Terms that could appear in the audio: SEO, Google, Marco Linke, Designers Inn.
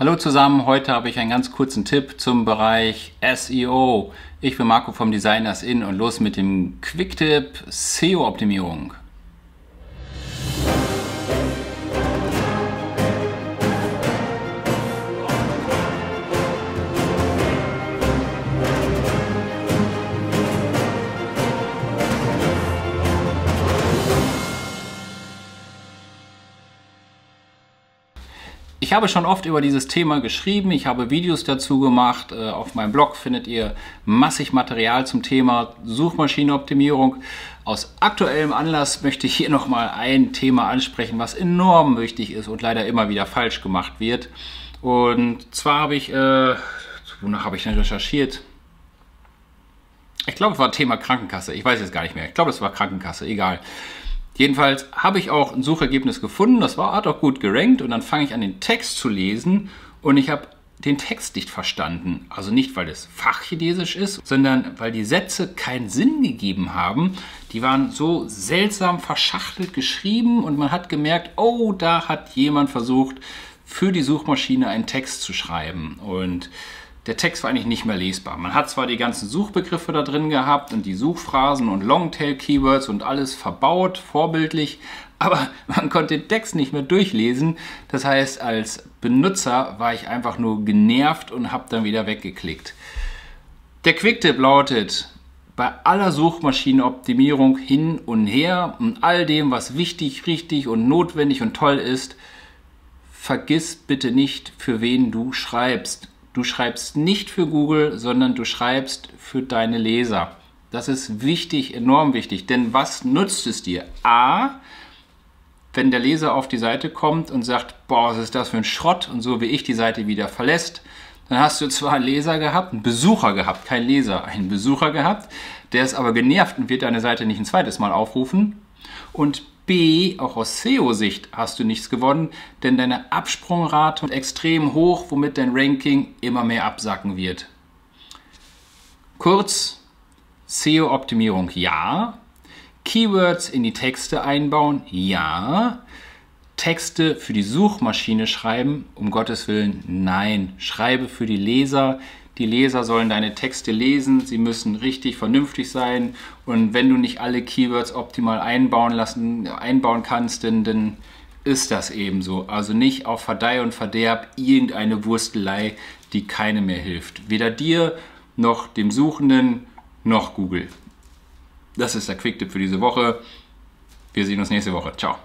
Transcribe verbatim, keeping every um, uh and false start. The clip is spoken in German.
Hallo zusammen, heute habe ich einen ganz kurzen Tipp zum Bereich S E O. Ich bin Marco vom Designers Inn und los mit dem Quick-Tipp S E O-Optimierung. Ich habe schon oft über dieses Thema geschrieben, ich habe Videos dazu gemacht, auf meinem Blog findet ihr massig Material zum Thema Suchmaschinenoptimierung. Aus aktuellem Anlass möchte ich hier nochmal ein Thema ansprechen, was enorm wichtig ist und leider immer wieder falsch gemacht wird. Und zwar habe ich, äh, wonach habe ich denn recherchiert? Ich glaube, es war Thema Krankenkasse, ich weiß jetzt gar nicht mehr, ich glaube, es war Krankenkasse, egal. Jedenfalls habe ich auch ein Suchergebnis gefunden, das war, hat auch gut gerankt und dann fange ich an, den Text zu lesen und ich habe den Text nicht verstanden. Also nicht, weil es Fachchinesisch ist, sondern weil die Sätze keinen Sinn gegeben haben. Die waren so seltsam verschachtelt geschrieben und man hat gemerkt, oh, da hat jemand versucht, für die Suchmaschine einen Text zu schreiben und der Text war eigentlich nicht mehr lesbar. Man hat zwar die ganzen Suchbegriffe da drin gehabt und die Suchphrasen und Longtail-Keywords und alles verbaut, vorbildlich, aber man konnte den Text nicht mehr durchlesen. Das heißt, als Benutzer war ich einfach nur genervt und habe dann wieder weggeklickt. Der Quick-Tipp lautet, bei aller Suchmaschinenoptimierung hin und her und all dem, was wichtig, richtig und notwendig und toll ist, vergiss bitte nicht, für wen du schreibst. Du schreibst nicht für Google, sondern du schreibst für deine Leser. Das ist wichtig, enorm wichtig, denn was nutzt es dir? A, wenn der Leser auf die Seite kommt und sagt, boah, was ist das für ein Schrott und so wie ich die Seite wieder verlässt, dann hast du zwar einen Leser gehabt, einen Besucher gehabt, kein Leser, einen Besucher gehabt, der ist aber genervt und wird deine Seite nicht ein zweites Mal aufrufen. Und B, auch aus S E O-Sicht hast du nichts gewonnen, denn deine Absprungrate ist extrem hoch, womit dein Ranking immer mehr absacken wird. Kurz, S E O-Optimierung ja, Keywords in die Texte einbauen ja, Texte für die Suchmaschine schreiben, um Gottes Willen nein, schreibe für die Leser. Die Leser sollen deine Texte lesen, sie müssen richtig vernünftig sein und wenn du nicht alle Keywords optimal einbauen lassen, einbauen kannst, denn, dann ist das eben so. Also nicht auf Verdeih und Verderb irgendeine Wurstelei, die keine mehr hilft. Weder dir, noch dem Suchenden, noch Google. Das ist der Quick-Tipp für diese Woche. Wir sehen uns nächste Woche. Ciao.